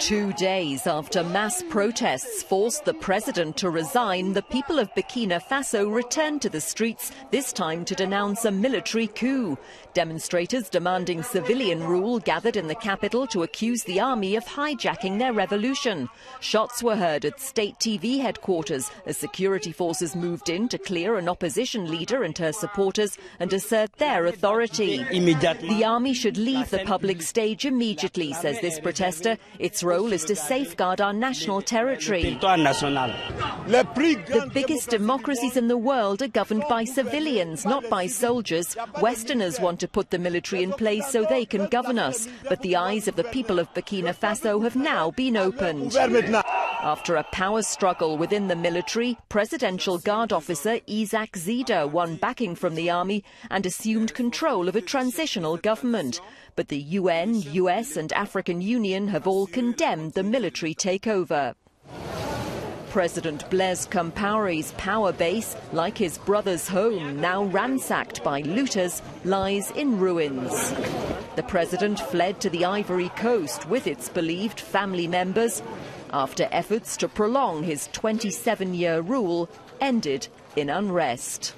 2 days after mass protests forced the president to resign, the people of Burkina Faso returned to the streets, this time to denounce a military coup. Demonstrators demanding civilian rule gathered in the capital to accuse the army of hijacking their revolution. Shots were heard at state TV headquarters as security forces moved in to clear an opposition leader and her supporters and assert their authority. The army should leave the public stage immediately, says this protester. Its role is to safeguard our national territory. The biggest democracies in the world are governed by civilians, not by soldiers. Westerners want to put the military in place so they can govern us, but the eyes of the people of Burkina Faso have now been opened. After a power struggle within the military, Presidential Guard officer Isaac Zida won backing from the army and assumed control of a transitional government. But the UN, US and African Union have all condemned the military takeover. President Blaise Compaoré's power base, like his brother's home, now ransacked by looters, lies in ruins. The president fled to the Ivory Coast with its believed family members after efforts to prolong his 27-year rule ended in unrest.